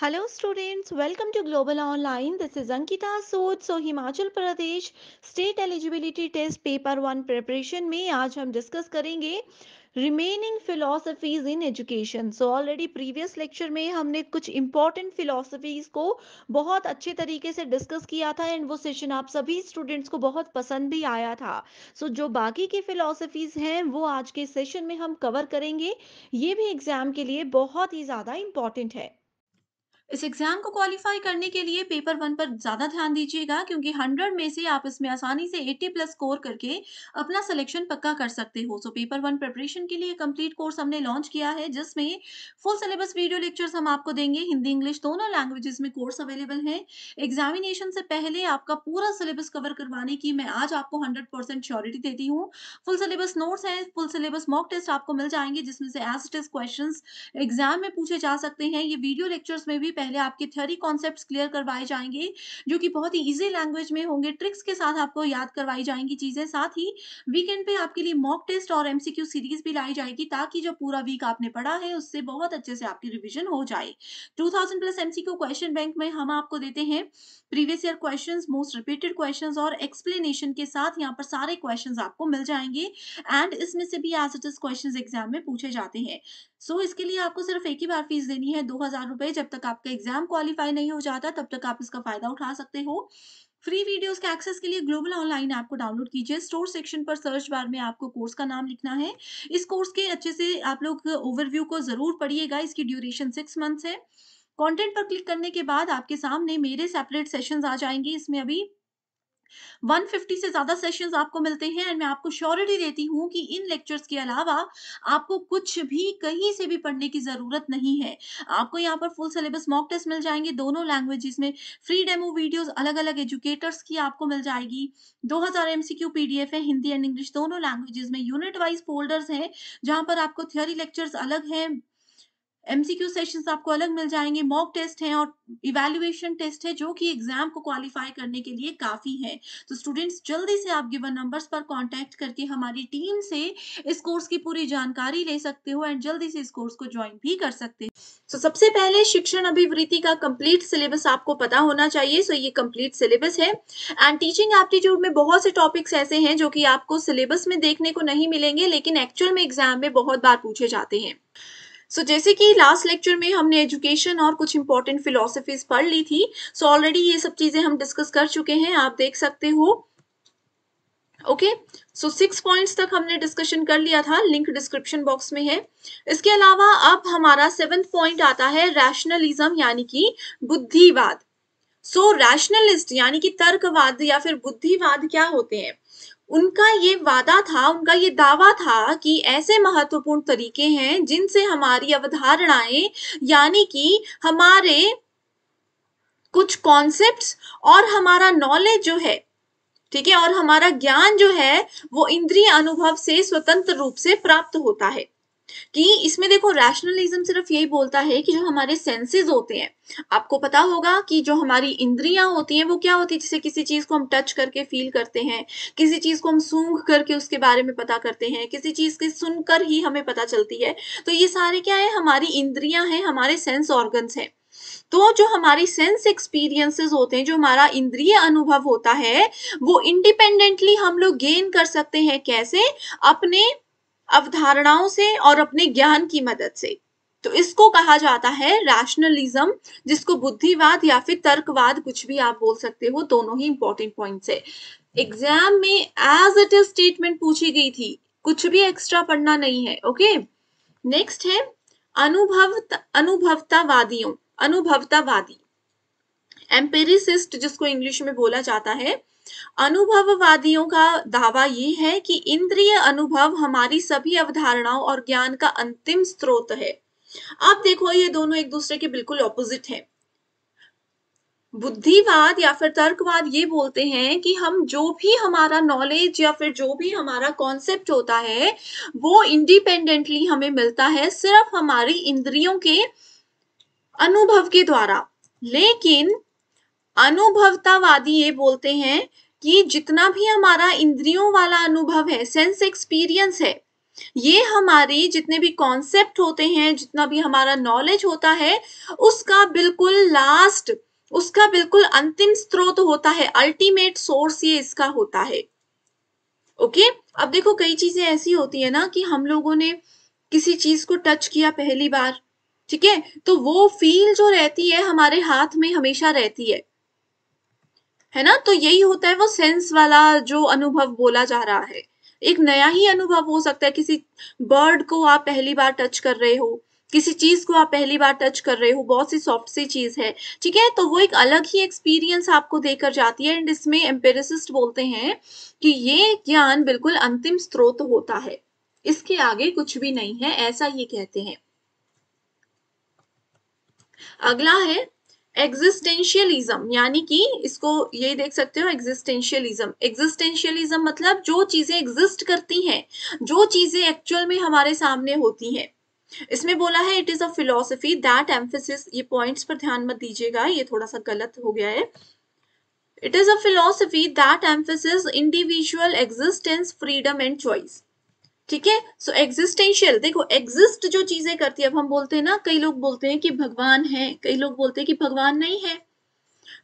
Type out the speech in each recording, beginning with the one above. Hello students, welcome to Global Online. This is Ankita Sud. So Himachal Pradesh State Eligibility Test Paper 1 preparation में आज हम discuss करेंगे remaining philosophies in education. So already previous lecture में हमने कुछ important philosophies को बहुत अच्छे तरीके से discuss किया था and वो session आप सभी students को बहुत पसंद भी आया था. So जो बाकी के philosophies हैं वो आज के session में हम cover करेंगे. ये भी exam के लिए बहुत ही ज़्यादा important है. इस एग्जाम को क्वालिफाई करने के लिए पेपर 1 पर ज़्यादा ध्यान दीजिएगा क्योंकि 100 में से आप इसमें आसानी से 80 प्लस स्कोर करके अपना सिलेक्शन पक्का कर सकते हो. सो पेपर 1 प्रिपरेशन के लिए कंप्लीट कोर्स हमने लॉन्च किया है जिसमें फुल सिलेबस वीडियो लेक्चर्स हम आपको देंगे. हिंदी इंग्लिश दोनों लैंग्वेजेस में कोर्स अवेलेबल है. एग्जामिनेशन से पहले आपका पूरा सिलेबस कवर करवाने की मैं आज आपको 100% श्योरिटी देती हूँ. फुल सिलेबस नोट्स हैं, फुल सिलेबस मॉक टेस्ट आपको मिल जाएंगे जिसमें से as it is question exam में पूछे जा सकते हैं. ये वीडियो लेक्चर्स में भी पहले आपके थ्योरी कॉन्सेप्ट्स क्लियर करवाए जाएंगे जो कि बहुत ही इजी लैंग्वेज में होंगे. ट्रिक्स के साथ आपको याद करवाई जाएंगी चीजें. साथ ही वीकेंड पे आपके लिए मॉक टेस्ट और एमसीक्यू सीरीज भी लाई जाएगी ताकि जो पूरा वीक आपने पढ़ा है उससे बहुत अच्छे से आपकी रिवीजन हो जाए. 2000 प्लस एमसीक्यू क्वेश्चन बैंक में हम आपको देते हैं previous year questions, most repeated questions और एक्सप्लेनेशन के साथ यहाँ पर सारे क्वेश्चंस आपको मिल जाएंगे एंड इसमें से भी as it is questions exam में पूछे जाते हैं. सो इसके लिए आपको सिर्फ एक ही बार फीस देनी है 2000 रुपए. जब तक आपका एग्जाम क्वालिफाई नहीं हो जाता तब तक आप इसका फायदा उठा सकते हो. फ्री वीडियोस के एक्सेस के लिए ग्लोबल ऑनलाइन ऐप को डाउनलोड कीजिए. स्टोर सेक्शन पर सर्च बार में आपको कोर्स का नाम लिखना है. इस कोर्स के अच्छे से आप लोग ओवरव्यू को जरूर पढ़िएगा. इसकी ड्यूरेशन 6 मंथ्स है. कंटेंट पर क्लिक करने के बाद आपके सामने मेरे सेपरेट सेशंस आ जाएंगे. इसमें अभी 150 से ज्यादा सेशंस आपको मिलते हैं एंड मैं आपको श्योरिटी देती हूँ कि इन लेक्चर्स के अलावा आपको कुछ भी कहीं से भी पढ़ने की जरूरत नहीं है. आपको यहाँ पर फुल सिलेबस मॉक टेस्ट मिल जाएंगे दोनों लैंग्वेजेस में. फ्री डेमो वीडियोस अलग अलग एजुकेटर्स की आपको मिल जाएगी. 2000 एमसीक्यू पीडीएफ है हिंदी एंड इंग्लिश दोनों लैंग्वेजेस में. यूनिट वाइज फोल्डर्स हैं जहाँ पर आपको थ्योरी लेक्चर्स अलग हैं, एमसीक्यू सेशंस आपको अलग मिल जाएंगे, मॉक टेस्ट हैं और इवैल्यूएशन टेस्ट है जो कि एग्जाम को क्वालिफाई करने के लिए काफ़ी है. तो स्टूडेंट्स जल्दी से आप गिवन नंबर्स पर कांटेक्ट करके हमारी टीम से इस कोर्स की पूरी जानकारी ले सकते हो एंड जल्दी से इस कोर्स को ज्वाइन भी कर सकते हो. सो सबसे पहले शिक्षण अभिवृत्ति का कंप्लीट सिलेबस आपको पता होना चाहिए. सो ये कंप्लीट सिलेबस है एंड टीचिंग एप्टीट्यूड में बहुत से टॉपिक्स ऐसे हैं जो कि आपको सिलेबस में देखने को नहीं मिलेंगे लेकिन एक्चुअल में एग्जाम में बहुत बार पूछे जाते हैं. सो जैसे कि लास्ट लेक्चर में हमने एजुकेशन और कुछ इंपॉर्टेंट फिलोसफीज पढ़ ली थी. सो ऑलरेडी ये सब चीजें हम डिस्कस कर चुके हैं, आप देख सकते हो. ओके, सो 6 पॉइंट्स तक हमने डिस्कशन कर लिया था. लिंक डिस्क्रिप्शन बॉक्स में है. इसके अलावा अब हमारा 7th पॉइंट आता है रैशनलिज्म यानी कि बुद्धिवाद. सो रैशनलिस्ट यानी कि तर्कवाद या फिर बुद्धिवाद क्या होते हैं, उनका ये वादा था, उनका ये दावा था कि ऐसे महत्वपूर्ण तरीके हैं जिनसे हमारी अवधारणाएं यानी कि हमारे कुछ कॉन्सेप्ट्स और हमारा नॉलेज जो है, ठीक है, और हमारा ज्ञान जो है वो इंद्रिय अनुभव से स्वतंत्र रूप से प्राप्त होता है. कि इसमें देखो रैशनलिज्म सिर्फ यही बोलता है कि जो हमारे सेंसेस होते हैं, आपको पता होगा कि जो हमारी इंद्रियां होती हैं वो क्या होती है, जैसे किसी चीज को हम टच करके फील करते हैं, किसी चीज को हम सूंघ करके उसके बारे में पता करते हैं, किसी चीज के सुनकर ही हमें पता चलती है. तो ये सारे क्या है, हमारी इंद्रियां हैं, हमारे सेंस ऑर्गन्स हैं. तो जो हमारी सेंस एक्सपीरियंसेस होते हैं, जो हमारा इंद्रिय अनुभव होता है, वो इंडिपेंडेंटली हम लोग गेन कर सकते हैं. कैसे? अपने अवधारणाओं से और अपने ज्ञान की मदद से. तो इसको कहा जाता है रैशनलिज्म, जिसको बुद्धिवाद या फिर तर्कवाद कुछ भी आप बोल सकते हो. दोनों ही इंपॉर्टेंट पॉइंट्स है. एग्जाम में एज इट इज स्टेटमेंट पूछी गई थी, कुछ भी एक्स्ट्रा पढ़ना नहीं है. ओके, नेक्स्ट है अनुभवतावादी एम्पेरिसिस्ट जिसको इंग्लिश में बोला जाता है. अनुभववादियों का दावा ये है कि इंद्रिय अनुभव हमारी सभी अवधारणाओं और ज्ञान का अंतिम स्रोत है. आप देखो ये दोनों एक दूसरे के बिल्कुल ऑपोजिट हैं. बुद्धिवाद या फिर तर्कवाद ये बोलते हैं कि हम जो भी हमारा नॉलेज या फिर जो भी हमारा कॉन्सेप्ट होता है वो इंडिपेंडेंटली हमें मिलता है सिर्फ हमारी इंद्रियों के अनुभव के द्वारा. लेकिन अनुभवतावादी ये बोलते हैं कि जितना भी हमारा इंद्रियों वाला अनुभव है, सेंस एक्सपीरियंस है, ये हमारी जितने भी कॉन्सेप्ट होते हैं, जितना भी हमारा नॉलेज होता है, उसका बिल्कुल लास्ट, उसका बिल्कुल अंतिम स्रोत होता है, अल्टीमेट सोर्स ये इसका होता है। ओके, अब देखो कई चीजें ऐसी होती है ना कि हम लोगों ने किसी चीज को टच किया पहली बार, ठीक है, तो वो फील जो रहती है हमारे हाथ में हमेशा रहती है ना, तो यही होता है वो सेंस वाला जो अनुभव बोला जा रहा है। एक नया ही अनुभव हो सकता है, किसी बर्ड को आप पहली बार टच कर रहे हो, किसी चीज को आप पहली बार टच कर रहे हो, बहुत सी सॉफ्ट सी चीज है, ठीक है, तो वो एक अलग ही एक्सपीरियंस आपको देकर जाती है। एंड इसमें एम्पिरिसिस्ट बोलते हैं कि ये ज्ञान बिल्कुल अंतिम स्रोत होता है, इसके आगे कुछ भी नहीं है, ऐसा ये कहते हैं। अगला है एग्जिस्टेंशियलिज्म, यानी कि इसको ये देख सकते हो एग्जिस्टेंशियलिज्म। एग्जिस्टेंशियलिज्म मतलब जो चीजें एग्जिस्ट करती हैं, जो चीजें एक्चुअल में हमारे सामने होती हैं। इसमें बोला है it is a philosophy that emphasis, ये पॉइंट्स पर ध्यान मत दीजिएगा, ये थोड़ा सा गलत हो गया है। It is a philosophy that emphasis individual existence, freedom and choice, ठीक है। सो एग्जिस्टेंशियल, देखो एग्जिस्ट जो चीजें करती है, अब हम बोलते हैं ना, कई लोग बोलते हैं कि भगवान है, कई लोग बोलते हैं कि भगवान नहीं है,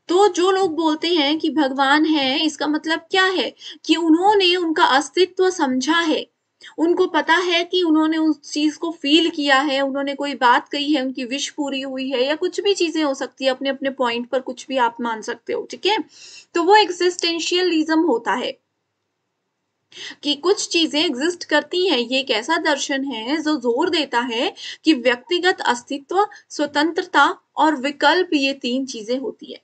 तो जो लोग बोलते हैं कि भगवान है, इसका मतलब क्या है कि उन्होंने उनका अस्तित्व समझा है, उनको पता है कि उन्होंने उस चीज को फील किया है, उन्होंने कोई बात कही है, उनकी विश पूरी हुई है, या कुछ भी चीजें हो सकती है, अपने अपने पॉइंट पर कुछ भी आप मान सकते हो, ठीक है। तो वो एग्जिस्टेंशियलिज्म होता है कि कुछ चीजें एग्जिस्ट करती हैं। ये एक ऐसा दर्शन है जो जोर देता है कि व्यक्तिगत अस्तित्व, स्वतंत्रता और विकल्प, ये तीन चीजें होती है।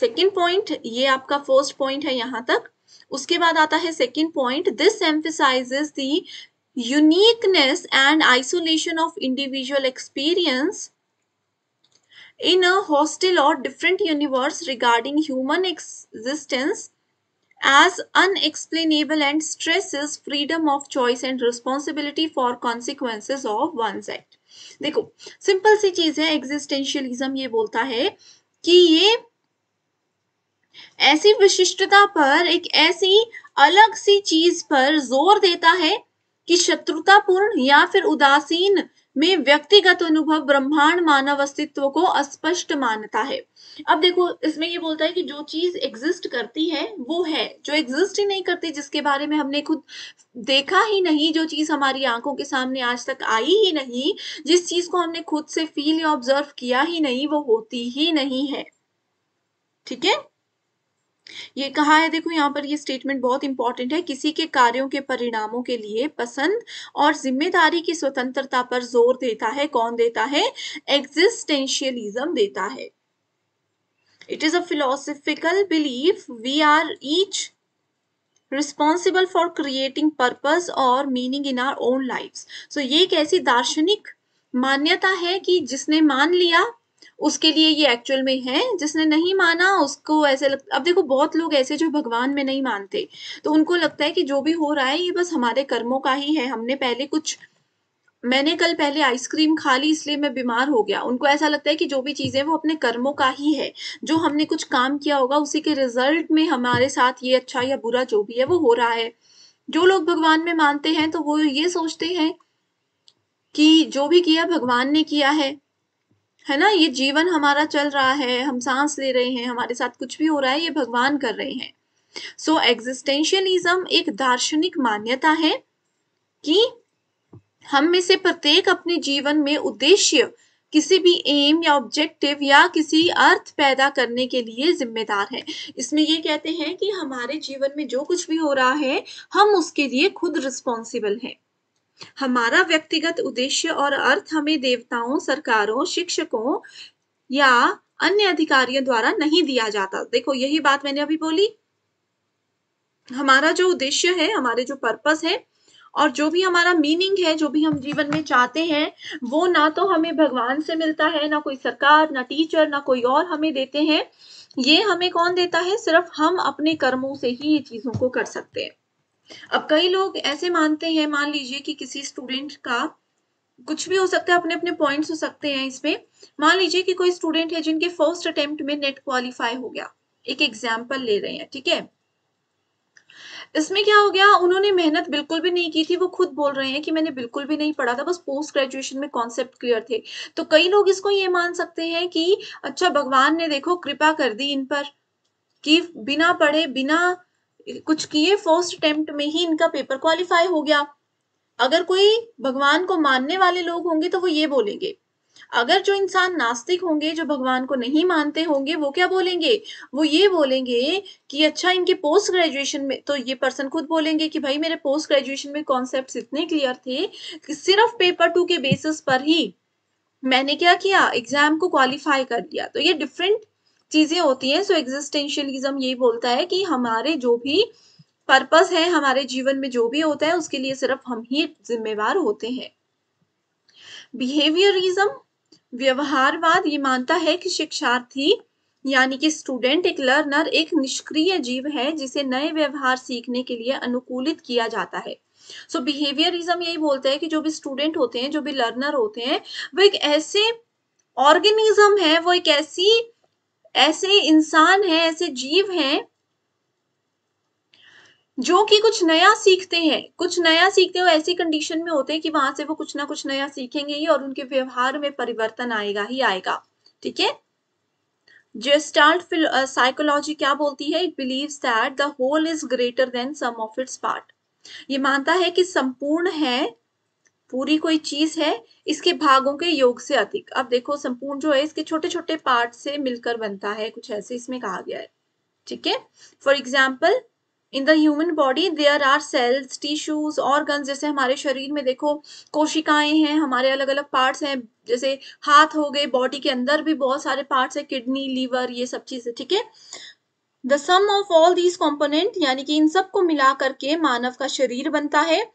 सेकेंड पॉइंट, ये आपका फर्स्ट पॉइंट है यहां तक। उसके बाद आता है second point, this emphasizes the uniqueness and isolation of individual experience in a hostel और different universe regarding human existence as unexplainable and stresses freedom of choice and responsibility for consequences of one's act. देखो simple सी चीज है, existentialism ये बोलता है कि ये ऐसी विशिष्टता पर, एक ऐसी अलग सी चीज पर जोर देता है कि शत्रुतापूर्ण या फिर उदासीन में व्यक्तिगत अनुभव ब्रह्मांड मानव अस्तित्व को अस्पष्ट मानता है। अब देखो इसमें ये बोलता है कि जो चीज एग्जिस्ट करती है वो है, जो एग्जिस्ट ही नहीं करती, जिसके बारे में हमने खुद देखा ही नहीं, जो चीज हमारी आंखों के सामने आज तक आई ही नहीं, जिस चीज को हमने खुद से फील या ऑब्जर्व किया ही नहीं, वो होती ही नहीं है, ठीक है। ये कहा है, देखो यहाँ पर ये स्टेटमेंट बहुत इंपॉर्टेंट है, किसी के कार्यों के परिणामों के लिए पसंद और जिम्मेदारी की स्वतंत्रता पर जोर देता है। कौन देता है? एग्जिस्टेंशियलिज्म देता है। It is a philosophical belief we are each responsible for creating purpose और meaning in our own lives. So ये एक ऐसी दार्शनिक मान्यता है कि जिसने मान लिया उसके लिए ये एक्चुअल में है, जिसने नहीं माना उसको ऐसे लगता। अब देखो बहुत लोग ऐसे जो भगवान में नहीं मानते, तो उनको लगता है कि जो भी हो रहा है ये बस हमारे कर्मों का ही है, हमने पहले कुछ, मैंने कल पहले आइसक्रीम खा ली इसलिए मैं बीमार हो गया। उनको ऐसा लगता है कि जो भी चीज़ें वो अपने कर्मों का ही है, जो हमने कुछ काम किया होगा उसी के रिजल्ट में हमारे साथ ये अच्छा या बुरा जो भी है वो हो रहा है। जो लोग भगवान में मानते हैं तो वो ये सोचते हैं कि जो भी किया भगवान ने किया है ना, ये जीवन हमारा चल रहा है, हम सांस ले रहे हैं, हमारे साथ कुछ भी हो रहा है ये भगवान कर रहे हैं। सो एग्जिस्टेंशियलिज्म एक दार्शनिक मान्यता है कि हम में से प्रत्येक अपने जीवन में उद्देश्य, किसी भी एम या ऑब्जेक्टिव या किसी अर्थ पैदा करने के लिए जिम्मेदार है। इसमें ये कहते हैं कि हमारे जीवन में जो कुछ भी हो रहा है हम उसके लिए खुद रिस्पॉन्सिबल हैं। हमारा व्यक्तिगत उद्देश्य और अर्थ हमें देवताओं, सरकारों, शिक्षकों या अन्य अधिकारियों द्वारा नहीं दिया जाता। देखो यही बात मैंने अभी बोली, हमारा जो उद्देश्य है, हमारे जो पर्पस है और जो भी हमारा मीनिंग है, जो भी हम जीवन में चाहते हैं, वो ना तो हमें भगवान से मिलता है, ना कोई सरकार, ना टीचर, ना कोई और हमें देते हैं। ये हमें कौन देता है? सिर्फ हम अपने कर्मों से ही ये चीजों को कर सकते हैं। अब कई लोग ऐसे मानते हैं, मान लीजिए कि किसी स्टूडेंट का कुछ भी हो सकता है, अपने अपने पॉइंट्स हो सकते हैं इसमें। मान लीजिए कि कोई स्टूडेंट है जिनके फर्स्ट अटेम्प्ट में नेट क्वालिफाई हो गया, एक एग्जाम्पल ले रहे हैं, ठीक है। इसमें क्या हो गया, उन्होंने मेहनत बिल्कुल भी नहीं की थी, वो खुद बोल रहे हैं कि मैंने बिल्कुल भी नहीं पढ़ा था, बस पोस्ट ग्रेजुएशन में कॉन्सेप्ट क्लियर थे। तो कई लोग इसको ये मान सकते हैं कि अच्छा भगवान ने देखो कृपा कर दी इन पर कि बिना पढ़े बिना कुछ किए फर्स्ट अटेम्प्ट में ही इनका पेपर क्वालिफाई हो गया। अगर कोई भगवान को मानने वाले लोग होंगे तो वो ये बोलेंगे, अगर जो इंसान नास्तिक होंगे जो भगवान को नहीं मानते होंगे वो क्या बोलेंगे, वो ये बोलेंगे कि अच्छा इनके पोस्ट ग्रेजुएशन में, तो ये पर्सन खुद बोलेंगे कि भाई मेरे पोस्ट ग्रेजुएशन में कॉन्सेप्ट्स इतने क्लियर थे कि सिर्फ पेपर 2 के बेसिस पर ही मैंने क्या किया, एग्जाम को क्वालिफाई कर लिया। तो ये डिफरेंट चीजें होती हैं। सो एग्जिस्टेंशियलिज्म यही बोलता है कि हमारे जो भी पर्पस है, हमारे जीवन में जो भी होता है उसके लिए सिर्फ हम ही जिम्मेवार होते हैं। बिहेवियरिज्म व्यवहारवाद ये मानता है कि शिक्षार्थी यानी कि स्टूडेंट, एक लर्नर एक निष्क्रिय जीव है जिसे नए व्यवहार सीखने के लिए अनुकूलित किया जाता है। सो बिहेवियरिज्म यही बोलता है कि जो भी स्टूडेंट होते हैं, जो भी लर्नर होते हैं, वो एक ऐसे ऑर्गेनिज्म है, वो एक ऐसे इंसान है, ऐसे जीव हैं जो कि कुछ नया सीखते हैं। कुछ नया सीखते हुए ऐसी कंडीशन में होते हैं कि वहां से वो कुछ ना कुछ नया सीखेंगे ही और उनके व्यवहार में परिवर्तन आएगा ही आएगा। ठीक है, जेस्टाल्ट साइकोलॉजी क्या बोलती है, it believes that the whole is greater than sum of its part. ये मानता है कि संपूर्ण है, पूरी कोई चीज है, इसके भागों के योग से अधिक। अब देखो संपूर्ण जो है इसके छोटे छोटे पार्ट से मिलकर बनता है, कुछ ऐसे इसमें कहा गया है। ठीक है, for example in the human body there are cells, tissues, organs. जैसे हमारे शरीर में देखो कोशिकाएं हैं, हमारे अलग अलग पार्ट्स हैं, जैसे हाथ हो गए, बॉडी के अंदर भी बहुत सारे पार्ट्स हैं, किडनी, लीवर, ये सब चीजें। ठीक है, the sum of all these component यानी कि इन सब को मिला करके मानव का शरीर बनता है,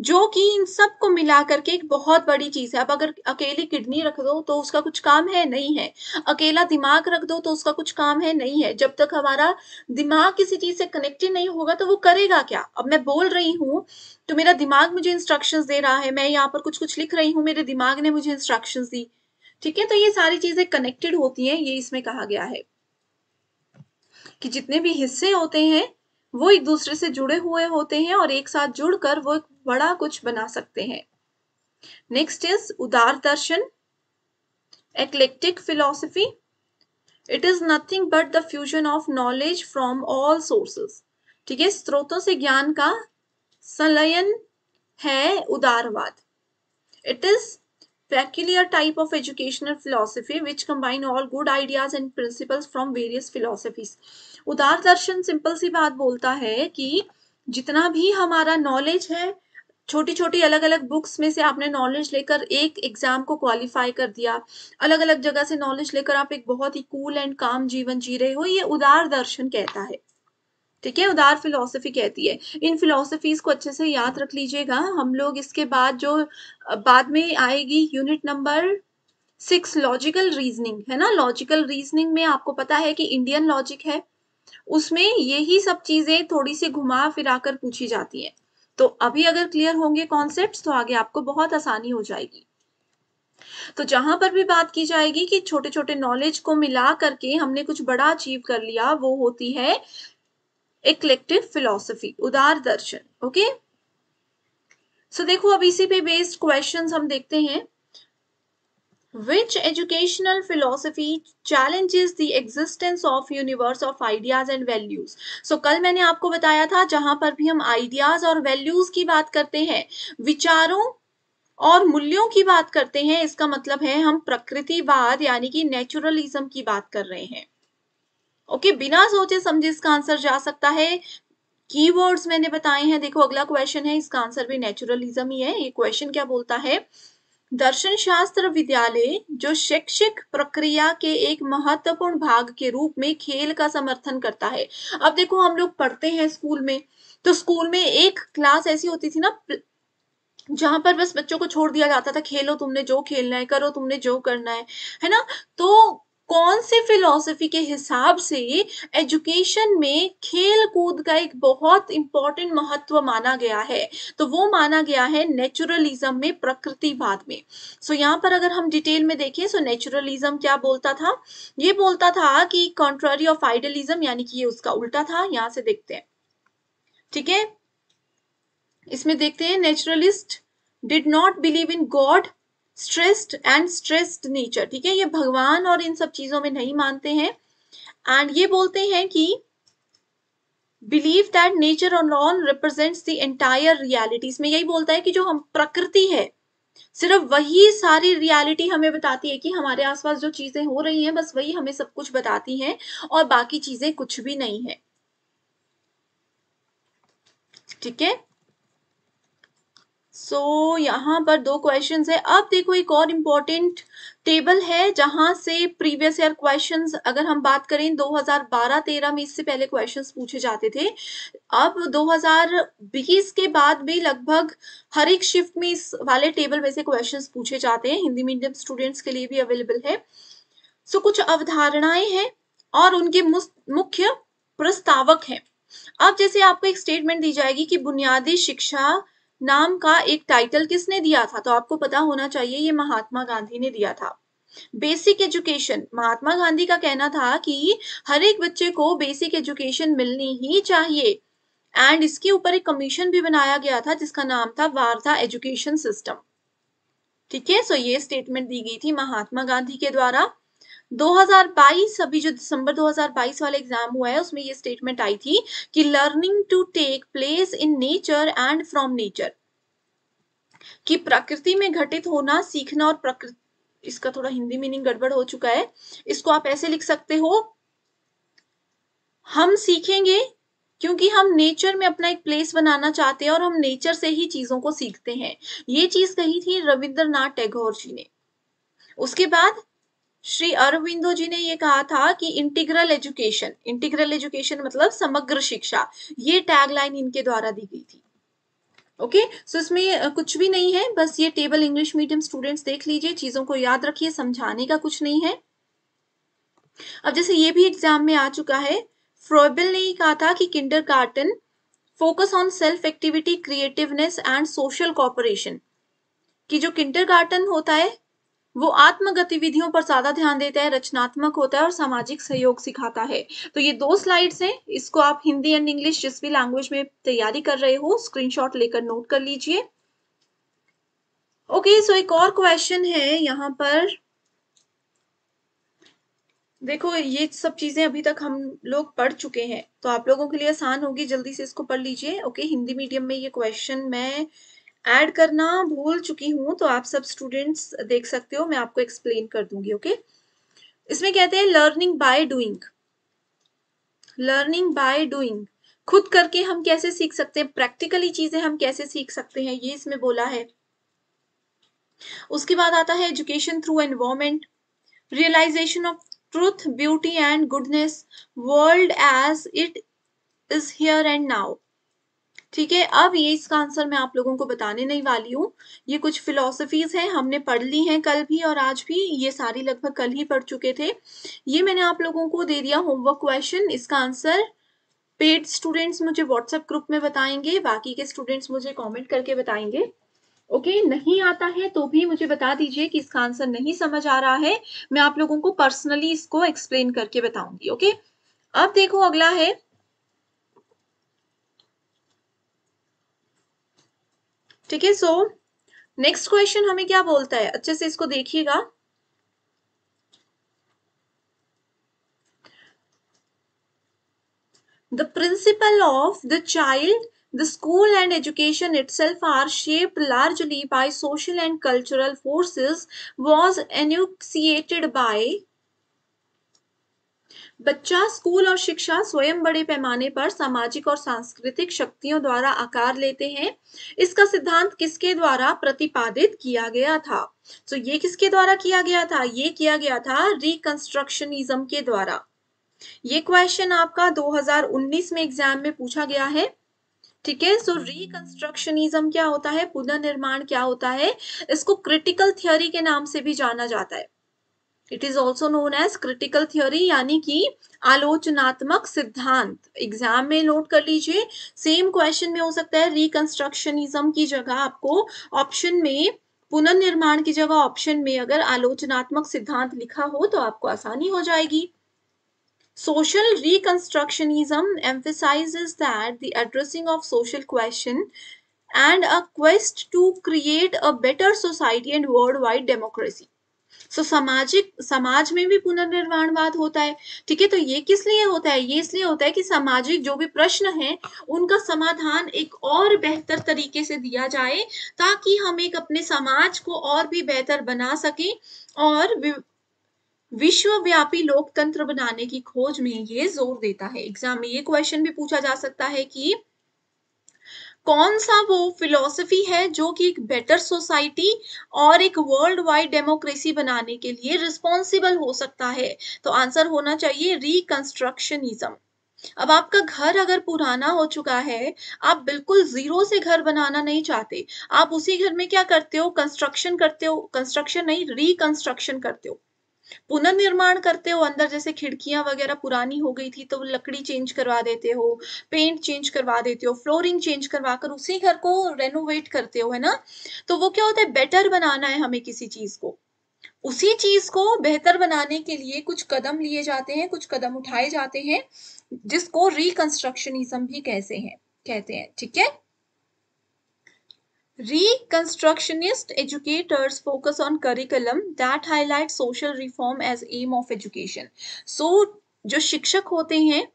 जो कि इन सब को मिला करके एक बहुत बड़ी चीज है। अब अगर अकेली किडनी रख दो तो उसका कुछ काम है नहीं है, अकेला दिमाग रख दो तो उसका कुछ काम है नहीं है। जब तक हमारा दिमाग किसी चीज से कनेक्टेड नहीं होगा तो वो करेगा क्या। अब मैं बोल रही हूँ तो मेरा दिमाग मुझे इंस्ट्रक्शंस दे रहा है, मैं यहाँ पर कुछ कुछ लिख रही हूँ, मेरे दिमाग ने मुझे इंस्ट्रक्शंस दी। ठीक है, तो ये सारी चीजें कनेक्टेड होती हैं। ये इसमें कहा गया है कि जितने भी हिस्से होते हैं वो एक दूसरे से जुड़े हुए होते हैं और एक साथ जुड़कर वो एक बड़ा कुछ बना सकते हैं। नेक्स्ट इज उदार दर्शन, eclectic philosophy. It is nothing but the fusion of knowledge from all sources. ठीक है, स्रोतों से ज्ञान का संलयन है उदारवाद। It is peculiar type of educational philosophy which combine all good ideas and principles from various philosophies. उदार दर्शन सिंपल सी बात बोलता है कि जितना भी हमारा नॉलेज है, छोटी छोटी अलग अलग बुक्स में से आपने नॉलेज लेकर एक एग्जाम को क्वालिफाई कर दिया, अलग अलग जगह से नॉलेज लेकर आप एक बहुत ही कूल एंड काम जीवन जी रहे हो, ये उदार दर्शन कहता है। ठीक है, उदार फिलॉसफी कहती है। इन फिलॉसफीज को अच्छे से याद रख लीजिएगा। हम लोग इसके बाद जो बाद में आएगी यूनिट नंबर 6 लॉजिकल रीजनिंग है ना। लॉजिकल रीजनिंग में आपको पता है कि इंडियन लॉजिक है, उसमें यही सब चीजें थोड़ी सी घुमा फिरा कर पूछी जाती हैं। तो अभी अगर क्लियर होंगे कॉन्सेप्ट्स तो आगे आपको बहुत आसानी हो जाएगी। तो जहां पर भी बात की जाएगी कि छोटे छोटे नॉलेज को मिला करके हमने कुछ बड़ा अचीव कर लिया, वो होती है एक्लेक्टिक फिलॉसफी, उदार दर्शन। ओके, सो देखो अब इसी पे बेस्ड क्वेश्चंस हम देखते हैं। Which educational philosophy challenges the existence of universe of ideas and values? So कल मैंने आपको बताया था जहां पर भी हम आइडियाज और वैल्यूज की बात करते हैं, विचारों और मूल्यों की बात करते हैं, इसका मतलब है हम प्रकृतिवाद यानी कि नेचुरलिज्म की बात कर रहे हैं। ओके, बिना सोचे समझे इसका आंसर जा सकता है। कीवर्ड्स मैंने बताए हैं, देखो अगला क्वेश्चन है, इसका आंसर भी नेचुरलिज्म ही है। ये क्वेश्चन क्या बोलता है, दर्शन शास्त्र विद्यालय जो शैक्षिक प्रक्रिया के एक महत्वपूर्ण भाग के रूप में खेल का समर्थन करता है। अब देखो हम लोग पढ़ते हैं स्कूल में, तो स्कूल में एक क्लास ऐसी होती थी ना जहां पर बस बच्चों को छोड़ दिया जाता था, खेलो तुमने जो खेलना है, करो तुमने जो करना है ना। तो कौन से फिलॉसफी के हिसाब से एजुकेशन में खेल कूद का एक बहुत इंपॉर्टेंट महत्व माना गया है, तो वो माना गया है नेचुरलिज्म में, प्रकृतिवाद में। सो यहाँ पर अगर हम डिटेल में देखें, सो नेचुरलिज्म क्या बोलता था, ये बोलता था कि कॉन्ट्ररी ऑफ आइडियलिज्म यानी कि ये उसका उल्टा था। यहाँ से देखते हैं ठीक है। इसमें देखते हैं naturalist did not believe in god stressed and stressed nature, ठीक है, ये भगवान और इन सब चीजों में नहीं मानते हैं। एंड ये बोलते हैं कि believe that nature alone represents the entire reality, इसमें यही बोलता है कि जो हम प्रकृति है सिर्फ वही सारी रियलिटी हमें बताती है कि हमारे आसपास जो चीजें हो रही हैं बस वही हमें सब कुछ बताती हैं और बाकी चीजें कुछ भी नहीं है, ठीक है। सो यहाँ पर दो क्वेश्चंस है। अब देखो एक और इम्पोर्टेंट टेबल है जहां से प्रीवियस ईयर क्वेश्चंस अगर हम बात करें 2012-13 में इससे पहले क्वेश्चंस पूछे जाते थे। अब 2020 के बाद भी लगभग हर एक शिफ्ट में इस वाले टेबल में से क्वेश्चंस पूछे जाते हैं, हिंदी मीडियम स्टूडेंट्स के लिए भी अवेलेबल है। सो कुछ अवधारणाएं हैं और उनके मुख्य प्रस्तावक हैं। अब जैसे आपको एक स्टेटमेंट दी जाएगी कि बुनियादी शिक्षा नाम का एक टाइटल किसने दिया था, तो आपको पता होना चाहिए ये महात्मा गांधी ने दिया था। बेसिक एजुकेशन, महात्मा गांधी का कहना था कि हर एक बच्चे को बेसिक एजुकेशन मिलनी ही चाहिए। एंड इसके ऊपर एक कमीशन भी बनाया गया था जिसका नाम था वार्धा एजुकेशन सिस्टम, ठीक है। सो ये स्टेटमेंट दी गई थी महात्मा गांधी के द्वारा। 2022 अभी जो दिसंबर 2022 वाला एग्जाम हुआ है उसमें ये स्टेटमेंट आई थी कि learning to take place in nature and from nature, कि प्रकृति में घटित होना सीखना और प्रकृति, इसका थोड़ा हिंदी मीनिंग गड़बड़ हो चुका है, इसको आप ऐसे लिख सकते हो हम सीखेंगे क्योंकि हम नेचर में अपना एक प्लेस बनाना चाहते हैं और हम नेचर से ही चीजों को सीखते हैं। ये चीज कही थी रविंद्रनाथ टैगोर जी ने। उसके बाद श्री अरविंदो जी ने ये कहा था कि इंटीग्रल एजुकेशन मतलब समग्र शिक्षा, ये टैगलाइन इनके द्वारा दी गई थी। ओके, सो इसमें कुछ भी नहीं है, बस ये टेबल इंग्लिश मीडियम स्टूडेंट्स देख लीजिए, चीजों को याद रखिए, समझाने का कुछ नहीं है। अब जैसे ये भी एग्जाम में आ चुका है, फ्रोएबेल ने ये कहा था कि kindergarten focus on self activity, creativeness and social cooperation, कि जो किंडरगार्टन होता है वो आत्म गतिविधियों पर ज्यादा ध्यान देता है, रचनात्मक होता है और सामाजिक सहयोग सिखाता है। तो ये दो स्लाइड्स हैं, इसको आप हिंदी एंड इंग्लिश जिस भी लैंग्वेज में तैयारी कर रहे हो स्क्रीनशॉट लेकर नोट कर लीजिए। ओके, सो एक और क्वेश्चन है यहाँ पर, देखो ये सब चीजें अभी तक हम लोग पढ़ चुके हैं तो आप लोगों के लिए आसान होगी, जल्दी से इसको पढ़ लीजिए। ओके, हिंदी मीडियम में ये क्वेश्चन मैं ऐड करना भूल चुकी हूँ तो आप सब स्टूडेंट्स देख सकते हो, मैं आपको एक्सप्लेन कर दूंगी। ओके, इसमें कहते हैं लर्निंग बाय डूइंग, खुद करके हम कैसे सीख सकते हैं, प्रैक्टिकली चीजें हम कैसे सीख सकते हैं, ये इसमें बोला है। उसके बाद आता है education through environment, realization of truth, beauty and goodness, world as it is here and now, ठीक है। अब ये इसका आंसर मैं आप लोगों को बताने नहीं वाली हूँ, ये कुछ फिलॉसफीज हैं, हमने पढ़ ली हैं कल भी और आज भी, ये सारी लगभग कल ही पढ़ चुके थे। ये मैंने आप लोगों को दे दिया होमवर्क क्वेश्चन, इसका आंसर पेड स्टूडेंट्स मुझे व्हाट्सएप ग्रुप में बताएंगे, बाकी के स्टूडेंट्स मुझे कॉमेंट करके बताएंगे। ओके, नहीं आता है तो भी मुझे बता दीजिए कि इसका आंसर नहीं समझ आ रहा है, मैं आप लोगों को पर्सनली इसको एक्सप्लेन करके बताऊंगी। ओके, अब देखो अगला है ठीक है। सो नेक्स्ट क्वेश्चन हमें क्या बोलता है, अच्छे से इसको देखिएगा। The principle of the child, the school and education itself are shaped largely by social and cultural forces was enunciated by, बच्चा स्कूल और शिक्षा स्वयं बड़े पैमाने पर सामाजिक और सांस्कृतिक शक्तियों द्वारा आकार लेते हैं, इसका सिद्धांत किसके द्वारा प्रतिपादित किया गया था। तो ये किसके द्वारा किया गया था, ये किया गया था रिकंस्ट्रक्शनिज्म के द्वारा। ये क्वेश्चन आपका 2019 में एग्जाम में पूछा गया है, ठीक है। सो रिकंस्ट्रक्शनिज्म क्या होता है, पुनर्निर्माण क्या होता है, इसको क्रिटिकल थियोरी के नाम से भी जाना जाता है, it is also known as critical theory, यानी कि आलोचनात्मक सिद्धांत। एग्जाम में नोट कर लीजिए, सेम क्वेश्चन में हो सकता है रिकंस्ट्रक्शनिज्म की जगह आपको ऑप्शन में, पुनर्निर्माण की जगह ऑप्शन में अगर आलोचनात्मक सिद्धांत लिखा हो तो आपको आसानी हो जाएगी। Social Reconstructionism emphasizes that the addressing of social question and a quest to create a better society and worldwide democracy. So, समाज में भी पुनर्निर्माणवाद होता है, ठीक है। तो ये किस लिए होता है? ये इसलिए होता है कि सामाजिक जो भी प्रश्न हैं उनका समाधान एक और बेहतर तरीके से दिया जाए, ताकि हम एक अपने समाज को और भी बेहतर बना सकें और विश्वव्यापी लोकतंत्र बनाने की खोज में ये जोर देता है। एग्जाम में ये क्वेश्चन भी पूछा जा सकता है कि कौन सा वो फिलॉसफी है जो कि एक बेटर सोसाइटी और एक वर्ल्ड वाइड डेमोक्रेसी बनाने के लिए रिस्पॉन्सिबल हो सकता है। तो आंसर होना चाहिए रिकंस्ट्रक्शनिज्म। अब आपका घर अगर पुराना हो चुका है, आप बिल्कुल जीरो से घर बनाना नहीं चाहते, आप उसी घर में क्या करते हो? कंस्ट्रक्शन करते हो, कंस्ट्रक्शन नहीं रिकंस्ट्रक्शन करते हो, पुनर्निर्माण करते हो। अंदर जैसे खिड़कियां वगैरह पुरानी हो गई थी तो लकड़ी चेंज करवा देते हो, पेंट चेंज करवा देते हो, फ्लोरिंग चेंज करवा कर उसी घर को रेनोवेट करते हो, है ना। तो वो क्या होता है? बेटर बनाना है हमें किसी चीज को, उसी चीज को बेहतर बनाने के लिए कुछ कदम लिए जाते हैं, कुछ कदम उठाए जाते हैं, जिसको रिकंस्ट्रक्शनिज्म भी कहते हैं, ठीक है। Reconstructionist educators focus on curriculum that highlights social reform as aim of education. So जो शिक्षक होते हैं,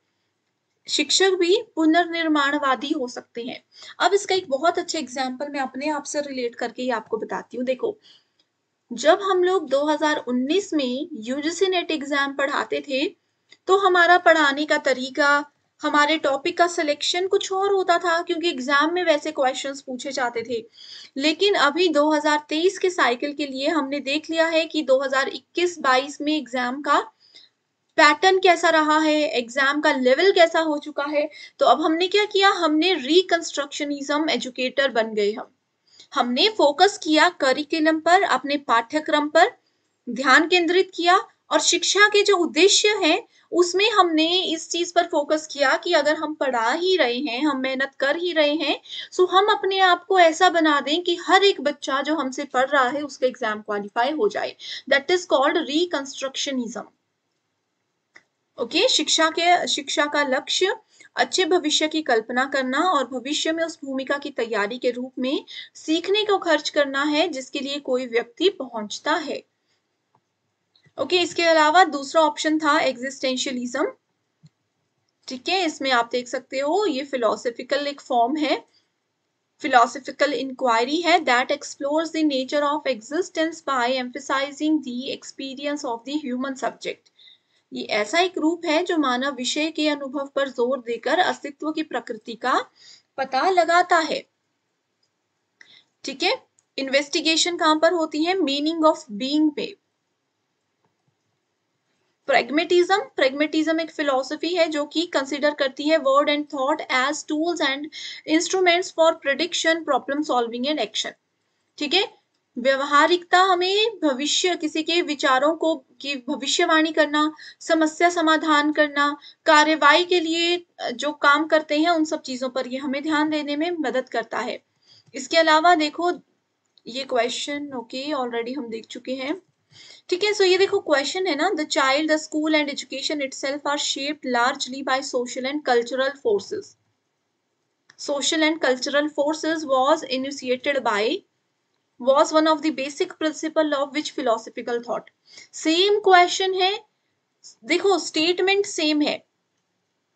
शिक्षक भी पुनर्निर्माणवादी हो सकते हैं। अब इसका एक बहुत अच्छे एग्जाम्पल मैं अपने आप से रिलेट करके ही आपको बताती हूँ। देखो, जब हम लोग 2019 में यूजीसी नेट एग्जाम पढ़ाते थे तो हमारा पढ़ाने का तरीका, हमारे टॉपिक का सिलेक्शन कुछ और होता था, क्योंकि एग्जाम में वैसे क्वेश्चंस पूछे जाते थे। लेकिन अभी 2023 के साइकिल के लिए हमने देख लिया है कि 2021-22 में एग्जाम का पैटर्न कैसा रहा है, एग्जाम का लेवल कैसा हो चुका है। तो अब हमने क्या किया? हमने रिकंस्ट्रक्शनिज्म एजुकेटर बन गए। हमने फोकस किया करिकुलम पर, अपने पाठ्यक्रम पर ध्यान केंद्रित किया, और शिक्षा के जो उद्देश्य हैं उसमें हमने इस चीज पर फोकस किया कि अगर हम पढ़ा ही रहे हैं, हम मेहनत कर ही रहे हैं, सो हम अपने आप को ऐसा बना दें कि हर एक बच्चा जो हमसे पढ़ रहा है उसका एग्जाम क्वालिफाई हो जाए। That is called reconstructionism. Okay, शिक्षा का लक्ष्य अच्छे भविष्य की कल्पना करना और भविष्य में उस भूमिका की तैयारी के रूप में सीखने को खर्च करना है जिसके लिए कोई व्यक्ति पहुंचता है। ओके, इसके अलावा दूसरा ऑप्शन था एग्जिस्टेंशियलिज्म, ठीक है। इसमें आप देख सकते हो ये फिलोसफिकल एक फॉर्म है, फिलोसफिकल इंक्वायरी है that explores the nature of existence by emphasizing the experience of the human subject. ये ऐसा एक रूप है जो मानव विषय के अनुभव पर जोर देकर अस्तित्व की प्रकृति का पता लगाता है, ठीक है। इन्वेस्टिगेशन कहाँ पर होती है? मीनिंग ऑफ बीइंग पे। प्रैग्मेटिज्म एक फिलॉसफी है जो कि कंसिडर करती है word and thought as tools and instruments for prediction, problem solving and action, ठीक है। व्यवहारिकता हमें भविष्य, किसी के विचारों को की भविष्यवाणी करना, समस्या समाधान करना, कार्यवाही के लिए जो काम करते हैं उन सब चीजों पर ये हमें ध्यान देने में मदद करता है। इसके अलावा देखो ये क्वेश्चन ओके ऑलरेडी हम देख चुके हैं, ठीक है। सो ये देखो क्वेश्चन है ना, the child, the school and education itself are shaped largely by social and cultural forces. Social and cultural forces was initiated by, was one of the basic principle of which philosophical thought. Same question है, देखो statement same है,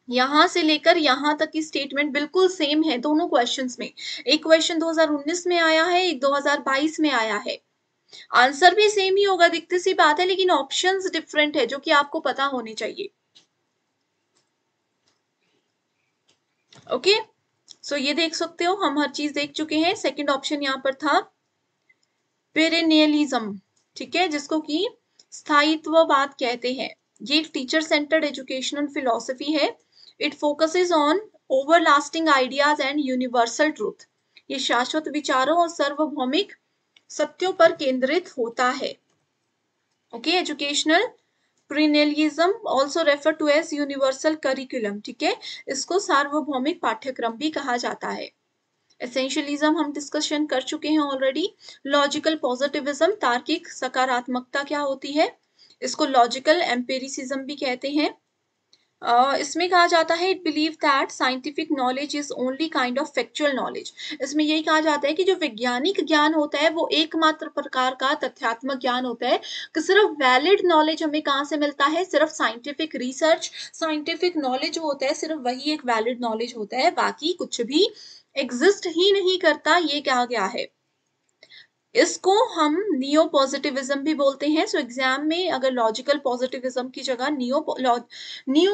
यहाँ से लेकर यहाँ तक की statement बिल्कुल सेम है दोनों क्वेश्चंस में। एक क्वेश्चन 2019 में आया है, एक 2022 में आया है। आंसर भी सेम ही होगा, दिखती सी बात है, लेकिन ऑप्शंस डिफरेंट है जो कि आपको पता होने चाहिए। ओके, सो ये देख सकते हो हम हर चीज देख चुके हैं। सेकंड ऑप्शन यहाँ पर था पेरेनियलिज्म, ठीक है, जिसको कि स्थायित्ववाद कहते हैं। ये एक टीचर सेंटर्ड एजुकेशनल फिलॉसफी है। It focuses on everlasting ideas and universal truth. ये शाश्वत विचारों और सार्वभौमिक सत्यों पर केंद्रित होता है। Okay, educational perennialism also refer to as universal curriculum, ठीक है, इसको सार्वभौमिक पाठ्यक्रम भी कहा जाता है। एसेंशियलिज्म हम डिस्कशन कर चुके हैं ऑलरेडी। लॉजिकल पॉजिटिविज्म, तार्किक सकारात्मकता क्या होती है, इसको लॉजिकल एम्पेरिसिज्म भी कहते हैं। इसमें कहा जाता है it believe that scientific knowledge is only kind of factual knowledge. इसमें यही कहा जाता है कि जो वैज्ञानिक ज्ञान होता है वो एकमात्र प्रकार का तथ्यात्मक ज्ञान होता है, कि सिर्फ वैलिड नॉलेज हमें कहाँ से मिलता है, सिर्फ साइंटिफिक रिसर्च, साइंटिफिक नॉलेज जो होता है सिर्फ वही एक वैलिड नॉलेज होता है, बाकी कुछ भी एग्जिस्ट ही नहीं करता, ये कहा गया है। इसको हम नियो पॉजिटिविज्म भी बोलते हैं। सो एग्जाम में अगर लॉजिकल पॉजिटिविज्म की जगह नियो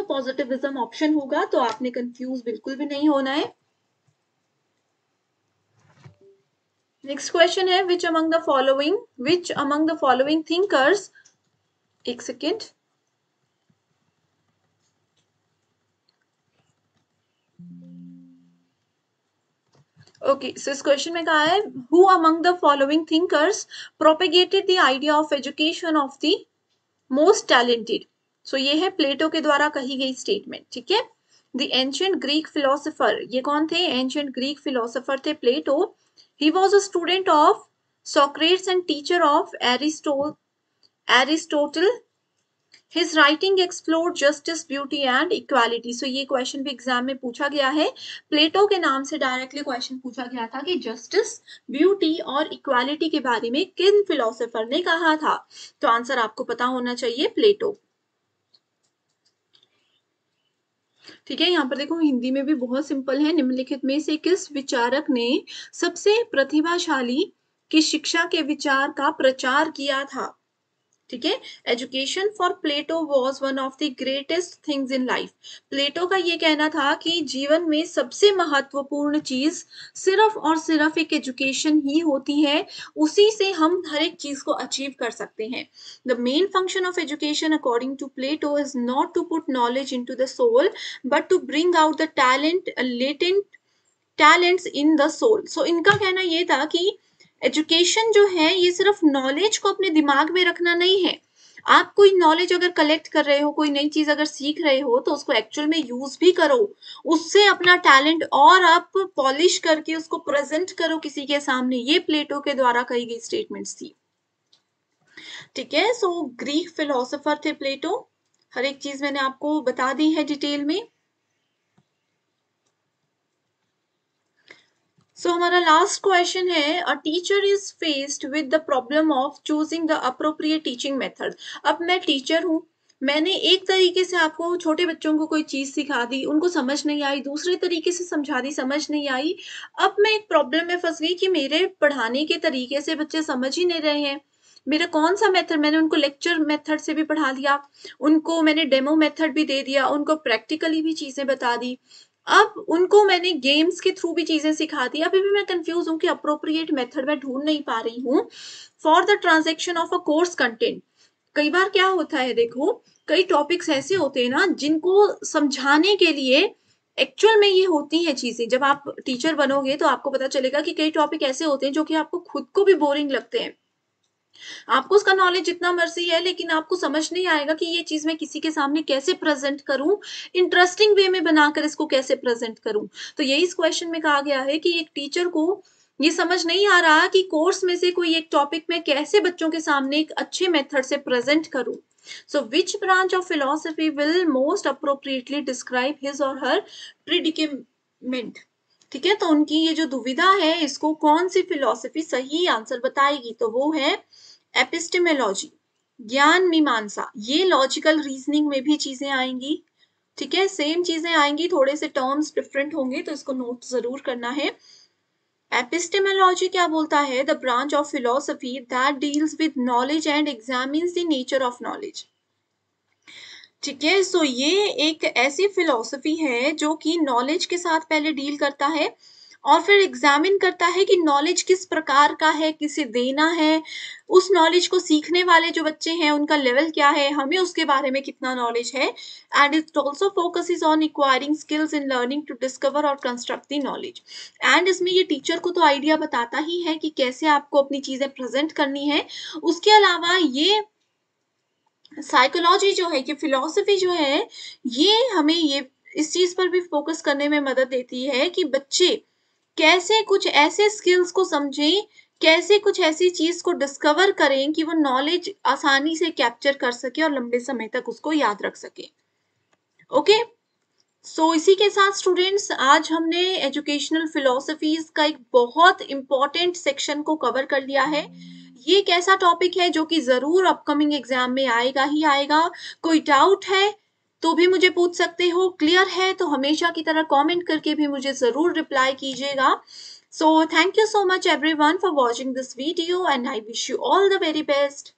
पॉजिटिविज्म ऑप्शन होगा तो आपने कंफ्यूज बिल्कुल भी नहीं होना है। नेक्स्ट क्वेश्चन है which among the following thinkers, एक सेकेंड, ओके, सो इस क्वेश्चन में कहा है who among the following thinkers propagated the idea of education of the most talented. So ये है प्लेटो के द्वारा कही गई स्टेटमेंट, ठीक है। द एंशिएंट ग्रीक फिलोसोफर, ये कौन थे, एंशिएंट ग्रीक फिलोसोफर थे Plato. He was a student of Socrates and teacher of Aristotle. His writing explored justice, beauty and equality. So ये question भी exam में पूछा गया है। प्लेटो के नाम से डायरेक्टली question पूछा गया था कि justice, beauty और equality के बारे में किन philosopher ने कहा था, तो आंसर आपको पता होना चाहिए प्लेटो, ठीक है। यहाँ पर देखो हिंदी में भी बहुत सिंपल है, निम्नलिखित में से किस विचारक ने सबसे प्रतिभाशाली की शिक्षा के विचार का प्रचार किया था, ठीक है। Education for Plato was one of the greatest things in life. Plato का ये कहना था कि जीवन में सबसे महत्वपूर्ण चीज सिर्फ और सिर्फ एक एजुकेशन ही होती है, उसी से हम हर एक चीज को अचीव कर सकते हैं। The main function of education according to Plato is not to put knowledge into the soul but to bring out the latent talents in the soul. So इनका कहना ये था कि एजुकेशन जो है ये सिर्फ नॉलेज को अपने दिमाग में रखना नहीं है। आप कोई नॉलेज अगर कलेक्ट कर रहे हो, कोई नई चीज अगर सीख रहे हो तो उसको एक्चुअल में यूज भी करो, उससे अपना टैलेंट और आप पॉलिश करके उसको प्रेजेंट करो किसी के सामने। ये प्लेटो के द्वारा कही गई स्टेटमेंट्स थी, ठीक है। सो ग्रीक फिलोसोफर थे प्लेटो, हर एक चीज मैंने आपको बता दी है डिटेल में। सो हमारा लास्ट क्वेश्चन है a teacher is faced with the problem of choosing the appropriate teaching method. अब मैं टीचर हूँ, मैंने एक तरीके से आपको, छोटे बच्चों को कोई चीज सिखा दी, उनको समझ नहीं आई, दूसरे तरीके से समझा दी, समझ नहीं आई। अब मैं एक प्रॉब्लम में फंस गई कि मेरे पढ़ाने के तरीके से बच्चे समझ ही नहीं रहे हैं, मेरा कौन सा मेथड। मैंने उनको लेक्चर मेथड से भी पढ़ा दिया, उनको मैंने डेमो मेथड भी दे दिया, उनको प्रैक्टिकली भी चीजें बता दी, अब उनको मैंने गेम्स के थ्रू भी चीजें सिखा दी। अभी भी मैं कंफ्यूज हूँ कि अप्रोप्रिएट मेथड मैं ढूंढ नहीं पा रही हूँ for the transaction of a course content. कई बार क्या होता है, देखो कई टॉपिक्स ऐसे होते हैं ना जिनको समझाने के लिए एक्चुअल में ये होती है चीजें। जब आप टीचर बनोगे तो आपको पता चलेगा कि कई टॉपिक ऐसे होते हैं जो कि आपको खुद को भी बोरिंग लगते हैं, आपको उसका नॉलेज जितना मर्जी है लेकिन आपको समझ नहीं आएगा कि ये चीज मैं किसी के सामने कैसे प्रेजेंट करूं, इंटरेस्टिंग वे में बनाकर इसको कैसे प्रेजेंट करूं। तो यही इस क्वेश्चन में कहा गया है कि एक टीचर को ये समझ नहीं आ रहा कि कोर्स में से कोई एक टॉपिक मैं कैसे बच्चों के सामने एक अच्छे मेथड से प्रेजेंट करूं। So which branch of philosophy will most appropriately describe his और हर प्रेडिकेमेंट, ठीक है। तो उनकी ये जो दुविधा है इसको कौन सी फिलोसफी सही आंसर बताएगी, तो वो है एपिस्टेमोलॉजी, ज्ञान मीमांसा। ये लॉजिकल रीजनिंग में भी चीजें आएंगी, ठीक है, सेम चीजें आएंगी, थोड़े से टर्म्स डिफरेंट होंगे तो इसको नोट जरूर करना है। एपिस्टेमोलॉजी क्या बोलता है, the branch of philosophy that deals with knowledge and examines the nature of knowledge, ठीक है। सो ये एक ऐसी फिलोसफी है जो कि नॉलेज के साथ पहले डील करता है और फिर एग्जामिन करता है कि नॉलेज किस प्रकार का है, किसे देना है, उस नॉलेज को सीखने वाले जो बच्चे हैं उनका लेवल क्या है, हमें उसके बारे में कितना नॉलेज है। And it also focuses on acquiring skills in learning to discover और कंस्ट्रक्ट द नॉलेज। एंड इसमें ये टीचर को तो आइडिया बताता ही है कि कैसे आपको अपनी चीजें प्रेजेंट करनी है, उसके अलावा ये साइकोलॉजी जो है कि फिलॉसफी जो है ये हमें ये इस चीज पर भी फोकस करने में मदद देती है कि बच्चे कैसे कुछ ऐसे स्किल्स को समझें, कैसे कुछ ऐसी चीज को डिस्कवर करें कि वो नॉलेज आसानी से कैप्चर कर सके और लंबे समय तक उसको याद रख सके। ओके सो इसी के साथ स्टूडेंट्स आज हमने एजुकेशनल फिलोसफीज का एक बहुत इंपॉर्टेंट सेक्शन को कवर कर लिया है। ये एक ऐसा टॉपिक है जो कि जरूर अपकमिंग एग्जाम में आएगा ही आएगा। कोई डाउट है तो भी मुझे पूछ सकते हो, क्लियर है तो हमेशा की तरह कमेंट करके भी मुझे जरूर रिप्लाई कीजिएगा। So thank you so much everyone for watching this video and I wish you all the very best.